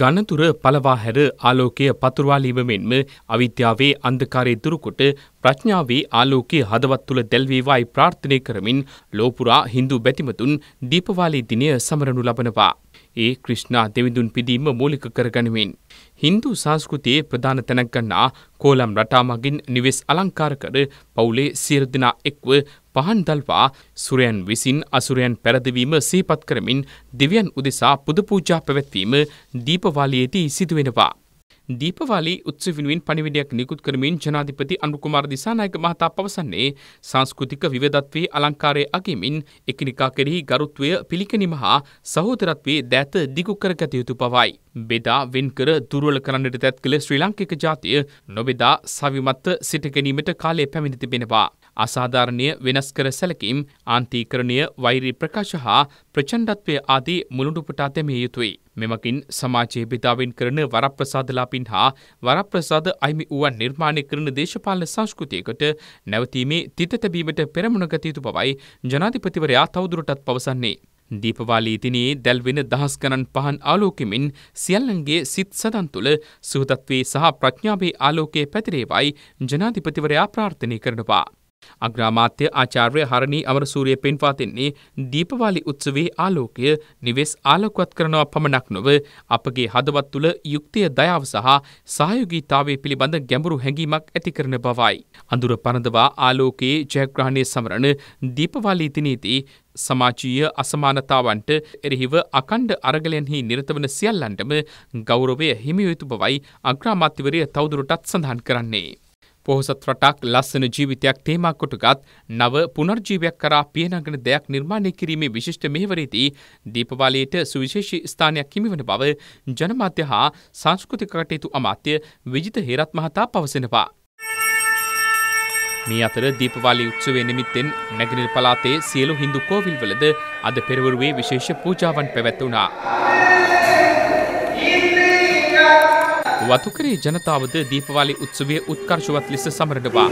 ගණතුර පලවා හැර ආලෝකය පතුරවා ලීමෙන්ම අවිද්‍යාවේ අන්ධකාරයේ දුරුකොට ප්‍රඥාවේ ආලෝකයේ හදවත් තුල දැල්වේවායි ප්‍රාර්ථනා කරමින් ලෝපුරා Hindu බැතිමතුන් දීපවාලී දිනය සමරනු ලබනවා. ඒ ක්‍රිෂ්ණා දෙවිඳුන් පිදීම මූලික කරගනිමින් Hindu සංස්කෘතියේ ප්‍රධාන තැනක් ගන්නා කෝලම් රටා මගින් නිවෙස් අලංකාර කර පවුලේ සියලු දෙනා එක්ව පහන් දල්වා සුරයන් විසින් අසුරයන් පැරදවීම සිහිපත් කරමින් දෙවියන් උදෙසා පුද පූජා පැවැත්වීම දීපවාලියේදී සිදුවෙනවා. දීපවාලි උත්සව වෙනුවෙන් පණිවිඩයක් නිකුත් කරමින් ජනාධිපති අනුර කුමාර දිසානායක මහතා පවසන්නේ සංස්කෘතික විවිධත්වයේ අලංකාරය අගමින් එකිනෙකා කෙරෙහි ගරුත්වය පිළිකෙනීම හා සහෝදරත්වයේ දෑත දිගු කරගත යුතු බවයි. බෙදා වෙන්කර දුර්වල කරන්නට තැත් කළ ශ්‍රී ලාංකික ජාතිය නොබෙදා සවිමත්ව සිට ගැනීමට කාලය පැමිණ තිබෙනවා. අසාධාරණය වෙනස් කර සැලකීම් ආන්තීකරණය වෛරී ප්‍රකාශ හා ප්‍රචණ්ඩත්වය ආදී මුළුඩුපටා තැමිය යුතුයි. මෙමකින් සමාජයේ බෙදාවෙන් කරන වරප්‍රසාදලාපින් හා වරප්‍රසාද අයිමි වූවන් නිර්මාණය කරන දේශපාලන සංස්කෘතියකට නැවතීමේ තිත තැබීමට පෙරමුණ ගත යුතු බවයි ජනාධිපතිවරයා තවදුරටත් පවසන්නේ. දීපවාලී දිනයේ දැල්වෙන දහස් ගණන් පහන් ආලෝකෙමින් සියල්ලන්ගේ සිත් සදන් තුළ සුහදත්වයේ සහ ප්‍රඥාවේ ආලෝකයේ පැතිරේවයි ජනාධිපතිවරයා ප්‍රාර්ථනා කරනවා. අග්‍රාමාත්‍ය ආචාර්ය හරණී අමරසූරිය පෙන්වා දෙන්නේ දීපවාලි උත්සවයේ ආලෝකය නිවෙස් ආලෝකවත් කරනවා පමණක් නොව අපගේ හදවත් තුළ යුක්තිය දයාව සහ සහයෝගීතාවය පිළිබඳ ගැඹුරු හැඟීමක් ඇති කරන බවයි. අඳුර පරදවා ආලෝකයේ ජයග්‍රහණය සමරන දීපවාලි දිනයේදී සමාජීය අසමානතාවන්ට එරෙහිව අකණ්ඩ අරගලයන්හි නිරතවන සියල්ලන්ටම ගෞරවය හිමි වූ බවයි අග්‍රාමාත්‍යවරයා තවදුරටත් සඳහන් කරන්නේ. පොහොසත් රටක් ලස්සන ජීවිතයක් තේමා කොටගත් නව පුනර්ජීවයක් කරා පියනගෙන දෙයක් නිර්මාණය කිරීමේ විශිෂ්ට මෙහෙවරේදී දීපවාලියට සුවිශේෂී ස්ථානයක් හිමිවන බව ජනමාධ්‍ය හා සංස්කෘතික කටයුතු අමාත්‍ය විජිත හේරත් මහතා පවසනවා. මේ අතර දීපවාලි උත්සවයේ නිමිත්තෙන් නැගෙනහිර පළාතේ සියලු Hindu කෝවිල්වලද අද පෙරවරුවේ විශේෂ පූජාවන් පැවැත්වුණා. වතුකරේ ජනතාවද දීපවාලි උත්සවයේ උත්කර්ෂවත් ලෙස සමරනවා.